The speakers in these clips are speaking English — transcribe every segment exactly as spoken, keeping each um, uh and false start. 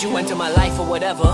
Did you enter my life or whatever?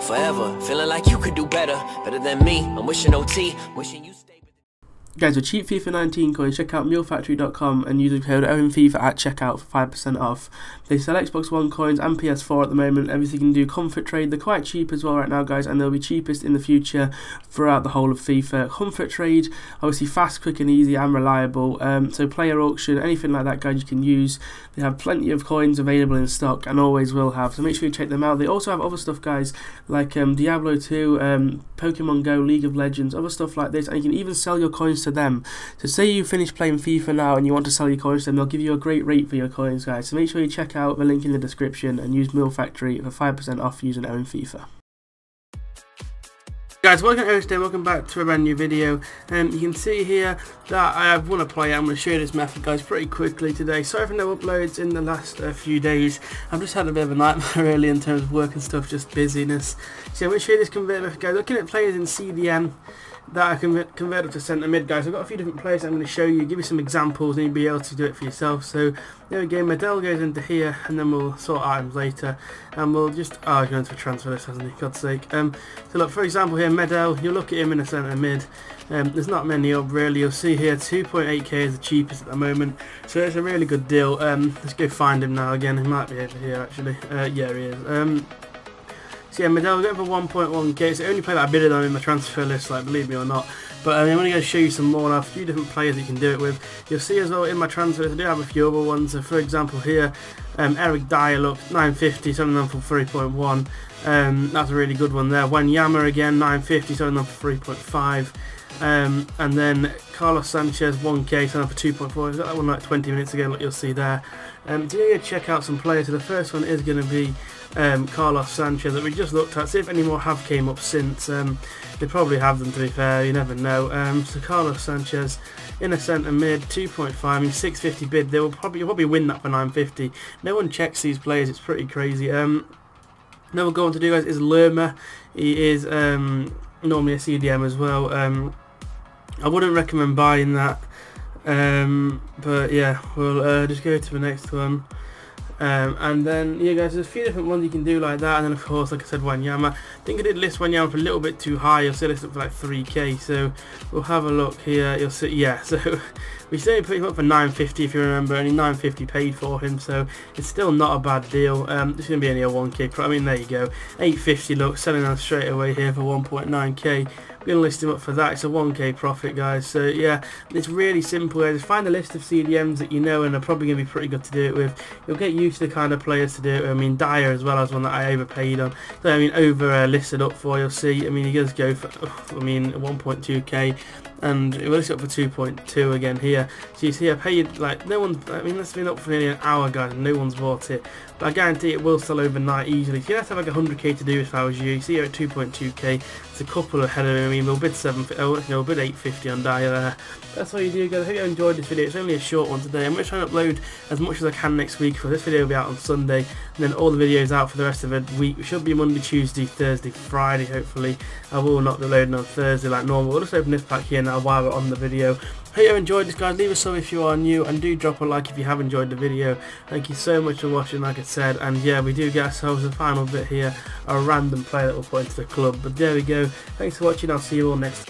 Forever, feeling like you could do better, better than me. I'm wishing O T, wishing you stay with the... Guys, with cheap FIFA nineteen coins, check out Mule Factory dot com and use the code O M FIFA at checkout for five percent off. They sell Xbox One coins and P S four at the moment, everything you can do, Comfort Trade, they're quite cheap as well right now guys, and they'll be cheapest in the future throughout the whole of FIFA. Comfort Trade, obviously fast, quick and easy and reliable, um, so Player Auction, anything like that guys you can use. They have plenty of coins available in stock and always will have, so make sure you check them out. They also have other stuff guys like um, Diablo two, um, Pokemon Go, League of Legends, other stuff like this, and you can even sell your coins to them. So say you finish playing FIFA now and you want to sell your coins to them, they'll give you a great rate for your coins guys, so make sure you check out the link in the description and use Mill Factory for five percent off using O M FIFA. Guys, welcome to welcome back to a brand new video. Um, you can see here that I have won a player. I'm going to show you this method guys pretty quickly today. Sorry for no uploads in the last uh, few days. I've just had a bit of a nightmare really in terms of work and stuff, just busyness. So I'm going to show you this convert method guys. Looking at players in C D M that I can convert up to centre mid guys. I've got a few different players I'm going to show you, give you some examples and you'll be able to do it for yourself. So there we go, Medel goes into here and then we'll sort items later and we'll just, oh he's going to transfer this hasn't he, God's sake. Um, so look, for example here Medel, you'll look at him in a centre mid. Um, there's not many up really, you'll see here two point eight K is the cheapest at the moment, so it's a really good deal. Um, let's go find him now again, he might be over here actually. Uh, yeah he is. Um, So yeah, Medel going for one point one K, it's the only player that I bidded on in my transfer list, like believe me or not. But um, I'm going to go show you some more now, a few different players you can do it with. You'll see as well in my transfer list, I do have a few other ones. So for example here, um, Eric Dialup, nine fifty, selling them for three point one. Um, that's a really good one there. Wanyama again, nine fifty, selling them for three point five. Um, and then Carlos Sanchez, one K, selling for two point four. I got that one like twenty minutes ago, like you'll see there. Um, so you're going to check out some players. So the first one is going to be... Um, Carlos Sanchez that we just looked at, see if any more have came up since. Um, they probably have them to be fair, you never know. Um, so Carlos Sanchez in a centre mid, two point five, I mean six fifty bid, they will probably, you'll probably win that for nine fifty. No one checks these players, it's pretty crazy. Um, now we'll go on to do guys is Lerma. He is um, normally a C D M as well. Um, I wouldn't recommend buying that, um, but yeah, we'll uh, just go to the next one. Um, and then yeah guys, there's a few different ones you can do like that, and then of course like I said Wanyama, I think I did list Wanyama for a little bit too high, you'll see this up for like three K, so we'll have a look here, you'll see, yeah, so we say put him up for nine fifty if you remember, only nine fifty paid for him, so it's still not a bad deal. Um, it's going to be only a one K, I mean there you go, eight fifty look, selling them straight away here for one point nine K. Going to list him up for that, it's a one K profit guys, so yeah, it's really simple guys, find a list of C D Ms that you know and are probably going to be pretty good to do it with, you'll get used to the kind of players to do it with. I mean Dyer as well as one that I overpaid on, so I mean over uh, listed up for, you'll see, I mean he does go for, I mean one point two K, and we'll list it up for two point two again here, so you see I paid like, no one, I mean that's been up for nearly an hour guys and no one's bought it, but I guarantee it will sell overnight easily, so you'd have to have like one hundred K to do if I was you, you see here at two point two K, it's a couple ahead of him. I mean, we'll bid seven. Oh, no, we'll bid eight fifty on Dyer there. That's all you do, guys. I hope you enjoyed this video. It's only a short one today. I'm going to try and upload as much as I can next week. For this video will be out on Sunday, and then all the videos out for the rest of the week. It should be Monday, Tuesday, Thursday, Friday. Hopefully, I will not be loading on Thursday like normal. We'll just open this pack here now while we're on the video. I hope you enjoyed this, guys. Leave a sub if you are new, and do drop a like if you have enjoyed the video. Thank you so much for watching. Like I said, and yeah, we do get ourselves the final bit here, a random player that we'll put into the club. But there we go. Thanks for watching. I'll see you all next time.